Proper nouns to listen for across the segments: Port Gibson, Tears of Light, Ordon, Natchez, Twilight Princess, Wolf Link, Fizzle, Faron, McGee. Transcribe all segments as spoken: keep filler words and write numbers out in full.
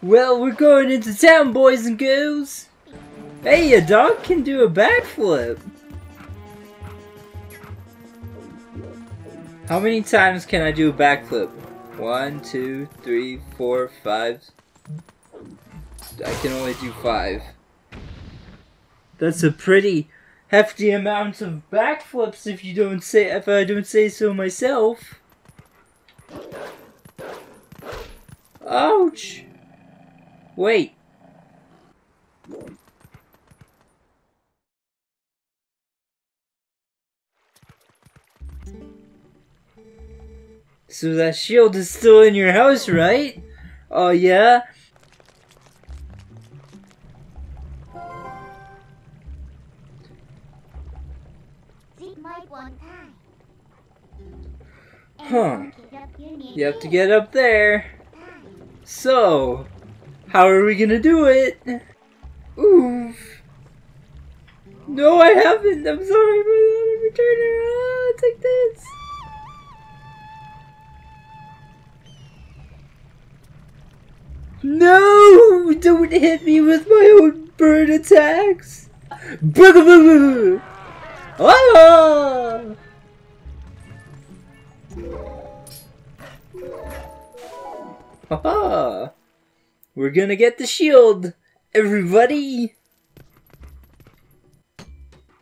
Well, we're going into town, boys and girls. Hey, your dog can do a backflip. How many times can I do a backflip? One, two, three, four, five. I can only do five. That's a pretty hefty amount of backflips, if you don't say, if I don't say so myself. Ouch! Wait. So that shield is still in your house, right? Oh yeah? Huh. You have to get up there. So, how are we gonna do it? Oof. No, I haven't. I'm sorry for that returner. Oh, take this. No! Don't hit me with my own bird attacks. Boo-boo-boo-boo. Oh! Haha! We're gonna get the shield, everybody!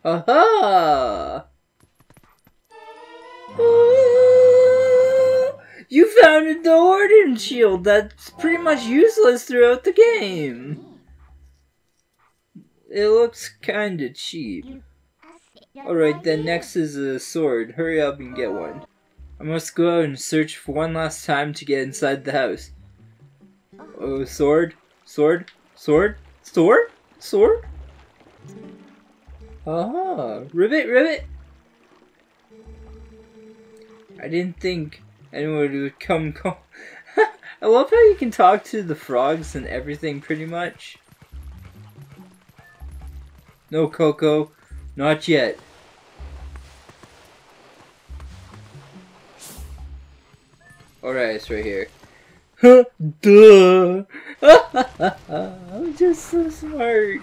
Haha! Oh, you found the Ordon shield that's pretty much useless throughout the game! It looks kinda cheap. Alright, then next is a sword. Hurry up and get one. I must go out and search for one last time to get inside the house. Oh, sword, sword, sword, sword, sword. Ah, ribbit, ribbit. I didn't think anyone would come. come. I love how you can talk to the frogs and everything, pretty much. No, Coco, not yet. Alright, it's right here. Huh, duh! I'm just so smart!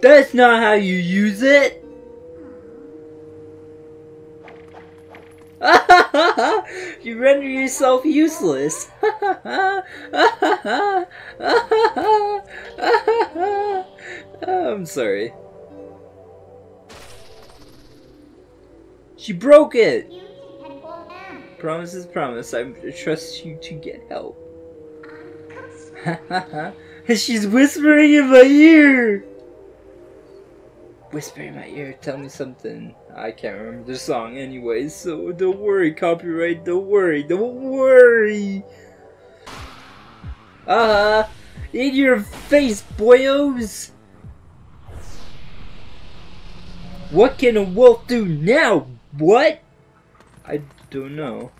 That's not how you use it! You render yourself useless! I'm sorry. She broke it! Promise is promise, I trust you to get help. She's whispering in my ear! Whisper in my ear, tell me something. I can't remember the song anyway, so don't worry, copyright, don't worry, don't worry! Uh-huh! In your face, boyos! What can a wolf do now? What? I don't know.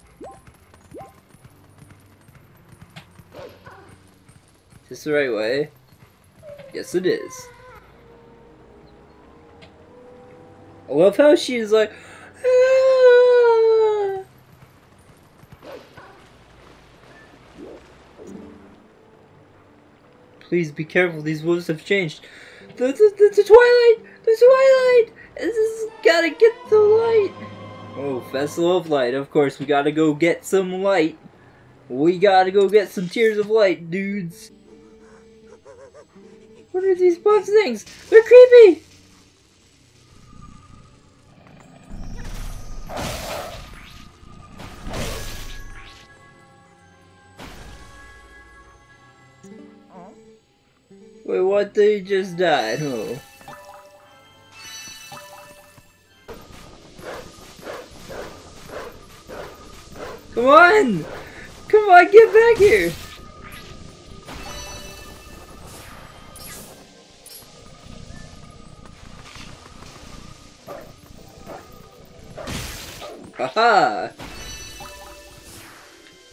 Is this the right way? Yes, it is. I love how she's like, ah! Please be careful, these wolves have changed. The, the, the, the Twilight! The Twilight! This is gotta get the light! Oh, Festival of Light, of course, we gotta go get some light. We gotta go get some tears of light, dudes. What are these buff things? They're creepy! Wait, what? They just died, oh. Come on! Come on, get back here! Haha!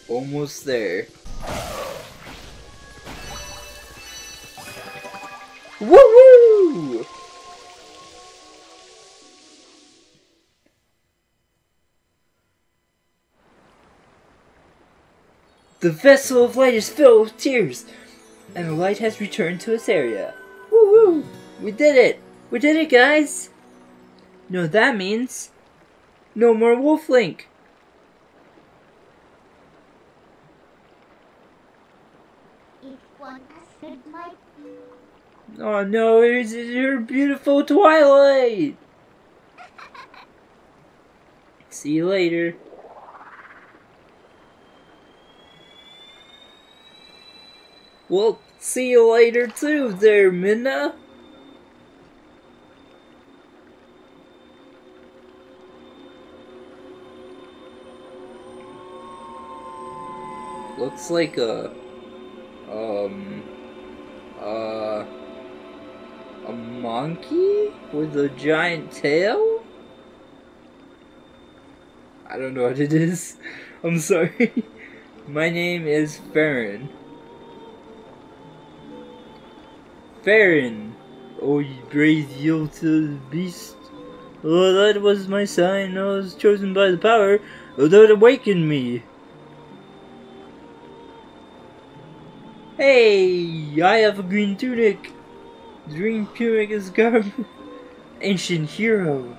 Almost there. Woohoo! The vessel of light is filled with tears, and the light has returned to its area. Woo-hoo! We did it! We did it, guys! You know what that means? No more Wolf Link! Oh no, it's your beautiful Twilight! See you later. Well, see you later too there, Minna. Looks like a, um, uh, a monkey with a giant tail? I don't know what it is. I'm sorry. My name is Faron. Faron, oh, you brave yield to the beast. Oh, that was my sign. I was chosen by the power, although it awakened me. Hey, I have a green tunic. The green tunic is garment. Ancient hero,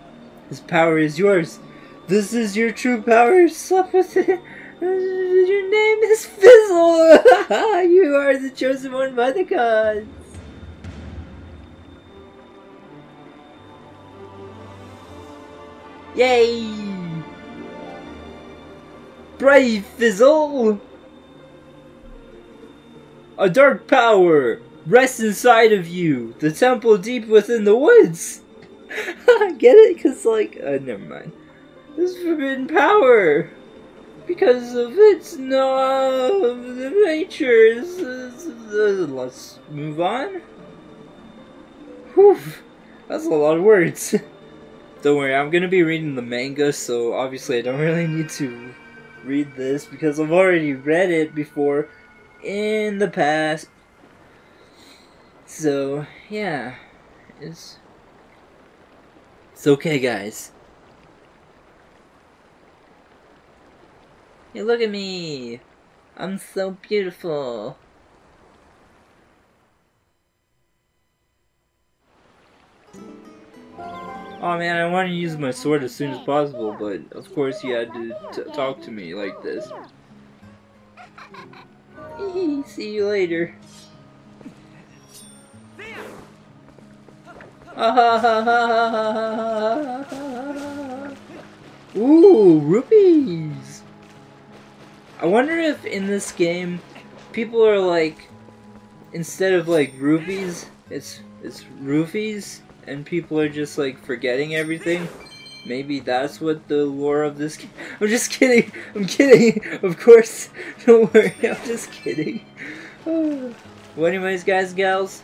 his power is yours. This is your true power. Slept with it. Your name is Fizzle. You are the chosen one by the gods. Yay! Brave Fizzle! A dark power rests inside of you, the temple deep within the woods! Get it? Cause like, uh, never mind. This forbidden power! Because of its no nature, let's move on. Whew, that's a lot of words. Don't worry, I'm gonna be reading the manga, so obviously I don't really need to read this because I've already read it before in the past. So, yeah. It's, it's okay, guys. Hey, look at me! I'm so beautiful! Oh man, I want to use my sword as soon as possible, but of course you had to t talk to me like this. See you later. Ooh, rupees! I wonder if in this game, people are like, instead of like rupees, it's it's roofies. And people are just like forgetting everything. Maybe that's what the lore of this game. I'm just kidding. I'm kidding. Of course. Don't worry. I'm just kidding. Oh. Well, anyways, guys and gals,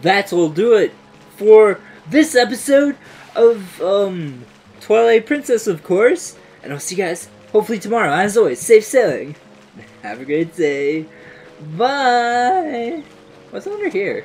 that's will do it for this episode of um Twilight Princess, of course. And I'll see you guys hopefully tomorrow. As always, safe sailing. Have a great day. Bye. What's under here?